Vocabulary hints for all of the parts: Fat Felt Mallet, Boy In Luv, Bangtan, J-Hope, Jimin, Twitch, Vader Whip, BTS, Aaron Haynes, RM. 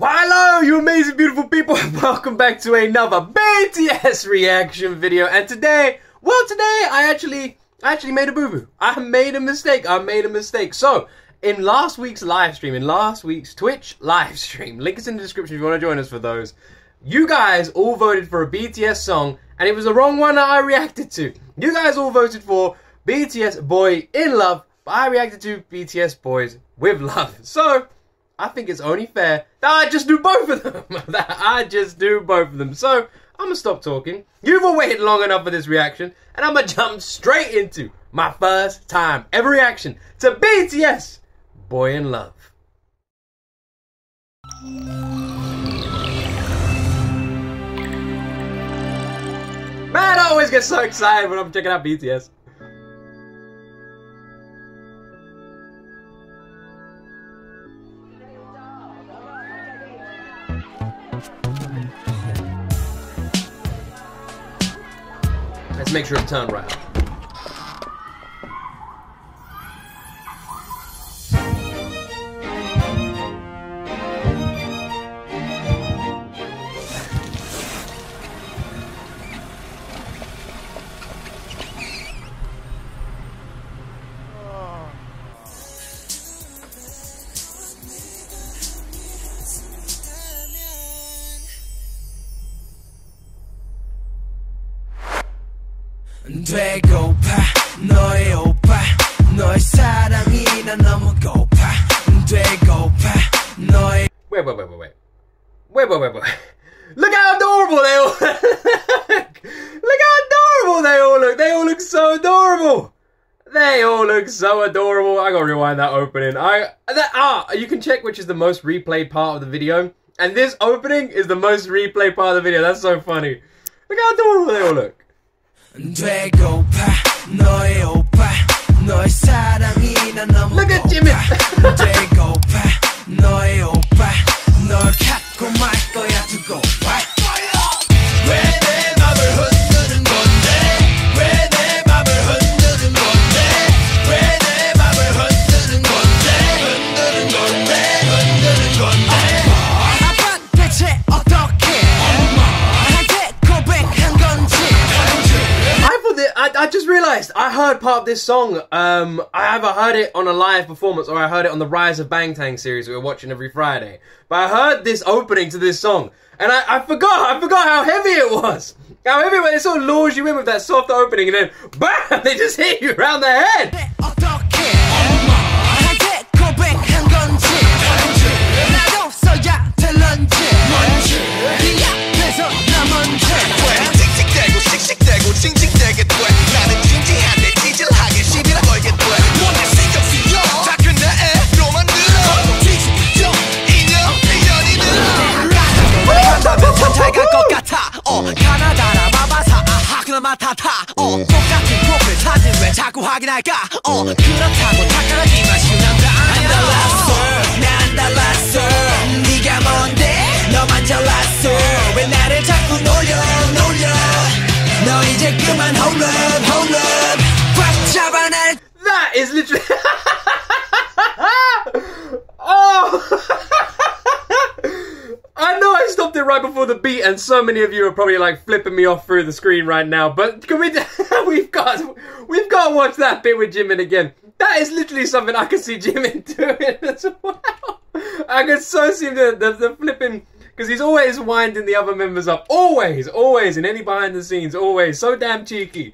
Hello, you amazing, beautiful people. Welcome back to another BTS reaction video. And today, today I actually made a boo-boo. I made a mistake. So, in last week's live stream, in last week's Twitch live stream, link is in the description if you want to join us for those. You guys all voted for a BTS song, and it was the wrong one that I reacted to. You guys all voted for BTS Boy In Luv, but I reacted to BTS Boys With Love. So, I think it's only fair that I just do both of them. So, I'm going to stop talking. You've all waited long enough for this reaction. And I'm going to jump straight into my first time ever reaction to BTS Boy In Luv. Man, I always get so excited when I'm checking out BTS. Let's make sure I'm turned right up. Wait. Look how adorable they all look. They all look so adorable. I gotta rewind that opening. You can check which is the most replayed part of the video. And this opening is the most replayed part of the video. That's so funny. Look how adorable they all look. Look at Jimin. I just realised I heard part of this song. I either heard it on a live performance or I heard it on the Rise of Bangtan series we were watching every Friday. But I heard this opening to this song, and I forgot how heavy it was. It sort of lures you in with that soft opening, and then bam, they just hit you around the head. That is literally I know I stopped it right before the beat, and so many of you are probably like flipping me off through the screen right now. But can we? We've got to watch that bit with Jimin again. That is literally something I could see Jimin doing as well. I could so see the flipping, because he's always winding the other members up. Always in any behind the scenes. Always so damn cheeky.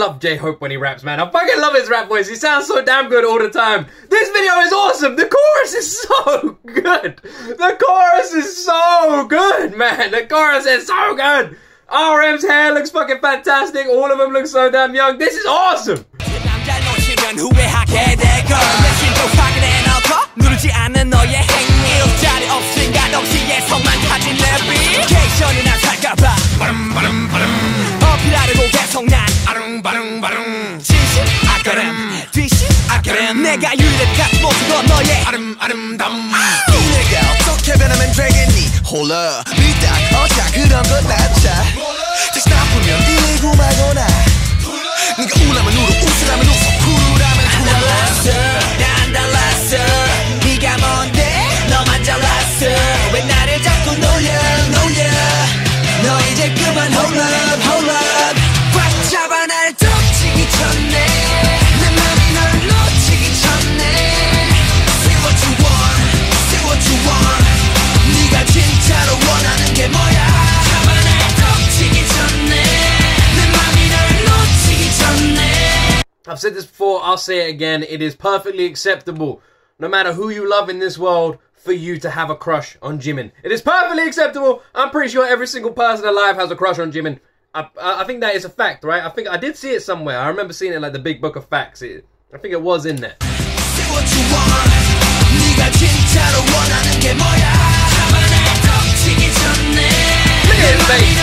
love J-Hope when he raps, man. I fucking love his rap voice. He sounds so damn good all the time. This video is awesome. The chorus is so good. The chorus is so good, man. The chorus is so good. RM's hair looks fucking fantastic. All of them look so damn young. This is awesome. I've said this before, I'll say it again, it is perfectly acceptable, no matter who you love in this world, for you to have a crush on Jimin. It is perfectly acceptable. I'm pretty sure every single person alive has a crush on Jimin. I think that is a fact, right? I think I did see it somewhere. I remember seeing it in, like, the Big Book of Facts. I think it was in there. Look at his face.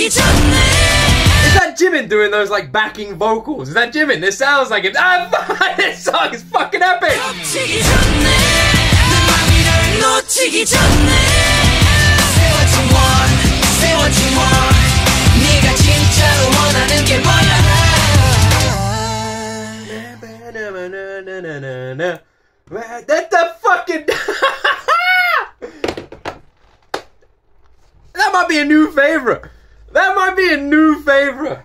Is that Jimin doing those, like, backing vocals? Is that Jimin? This sounds like it. Ah, this song is fucking epic. That the fucking. That might be a new favorite. That might be a new favorite.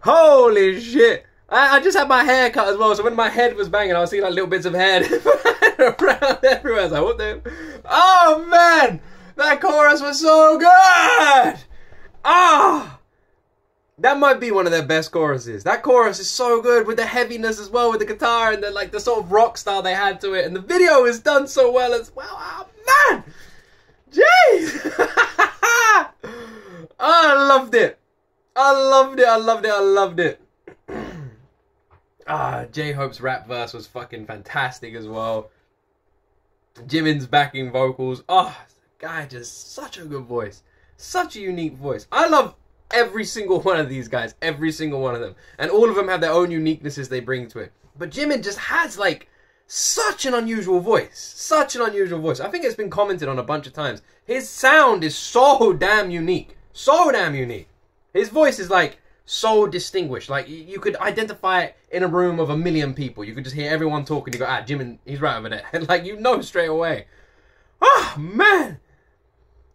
Holy shit. I just had my hair cut as well, so when my head was banging, I was seeing, like, little bits of hair around everywhere. I was like, what the... Oh, man! That chorus was so good! Ah! Oh, that might be one of their best choruses. That chorus is so good, with the heaviness as well, with the guitar and the, like, the sort of rock style they had to it. And the video is done so well as well. Oh, man! Jeez! I loved it. I loved it. I loved it. I loved it. Ah, J-Hope's rap verse was fucking fantastic as well. Jimin's backing vocals. Oh, the guy just such a good voice. Such a unique voice. I love every single one of these guys. Every single one of them. And all of them have their own uniquenesses they bring to it. But Jimin just has, like, such an unusual voice. Such an unusual voice. I think it's been commented on a bunch of times. His sound is so damn unique. So damn unique. His voice is, like, so distinguished. Like, you could identify it in a room of 1,000,000 people. You could just hear everyone talking. You go, ah, Jimin, he's right over there. And, like, you know straight away. Ah, oh, man.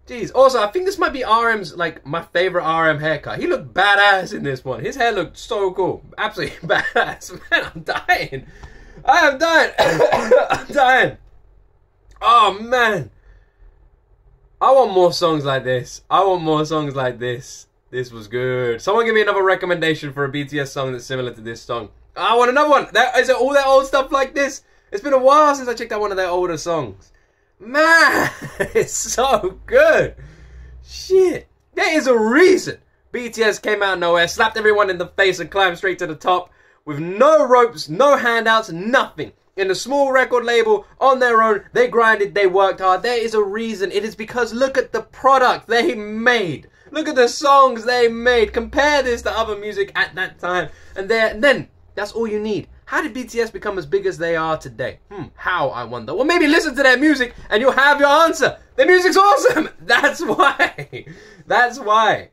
Jeez. Also, I think this might be RM's, like, my favorite RM haircut. He looked badass in this one. His hair looked so cool. Absolutely badass. Man, I'm dying. I am dying. I'm dying. Oh, man. I want more songs like this. I want more songs like this. This was good. Someone give me another recommendation for a BTS song that's similar to this song. I want another one. Is it all that old stuff like this? It's been a while since I checked out one of their older songs. Man, it's so good. Shit. There is a reason BTS came out of nowhere, slapped everyone in the face and climbed straight to the top. with no ropes, no handouts, nothing. In a small record label, on their own, they grinded, they worked hard. There is a reason. It is because look at the product they made. Look at the songs they made. Compare this to other music at that time. And then, that's all you need. How did BTS become as big as they are today? How, I wonder. Well, maybe listen to their music and you'll have your answer. Their music's awesome. That's why. That's why.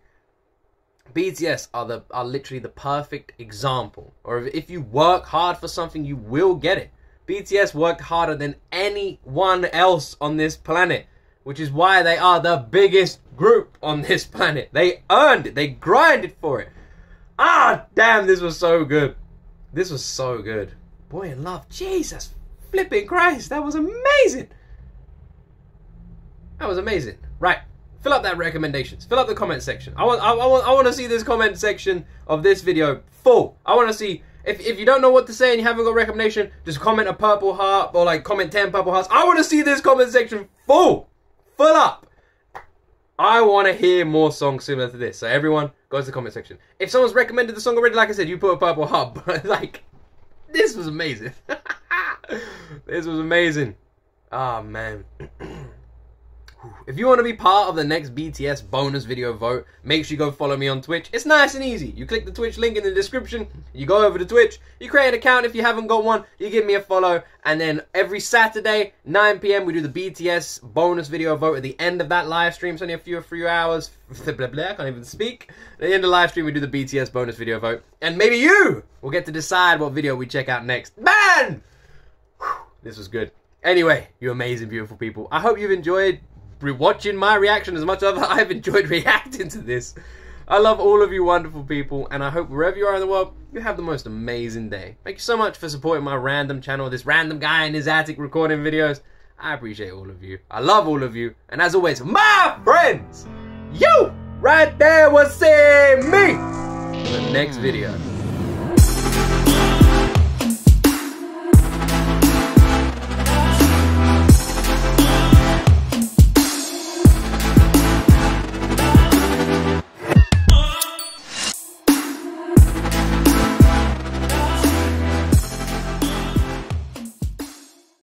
BTS are literally the perfect example. Or if you work hard for something, you will get it. BTS worked harder than anyone else on this planet, which is why they are the biggest group on this planet. They earned it. They grinded for it. Ah, damn, this was so good. This was so good. Boy In Luv, Jesus flipping Christ, that was amazing. That was amazing. Right, fill up that recommendations. Fill up the comment section. I want to see this comment section of this video full. I want to see. If you don't know what to say and you haven't got a recommendation, just comment a purple heart or like comment 10 purple hearts. I want to see this comment section full. Full up. I want to hear more songs similar to this. So everyone, go to the comment section. If someone's recommended the song already, like I said, you put a purple heart. But like, this was amazing. This was amazing. Ah, man. If you want to be part of the next BTS bonus video vote, make sure you go follow me on Twitch. It's nice and easy. You click the Twitch link in the description, you go over to Twitch, you create an account if you haven't got one, you give me a follow, and then every Saturday, 9 PM, we do the BTS bonus video vote at the end of that live stream. It's only a few hours. Blah, blah, I can't even speak. At the end of the live stream, we do the BTS bonus video vote. And maybe you will get to decide what video we check out next. Man! Whew, this was good. Anyway, you amazing, beautiful people. I hope you've enjoyed watching my reaction as much as I've enjoyed reacting to this. I love all of you wonderful people, and I hope wherever you are in the world, you have the most amazing day. Thank you so much for supporting my random channel, this random guy in his attic recording videos. I appreciate all of you. I love all of you. And as always, my friends, you right there will see me in the next video.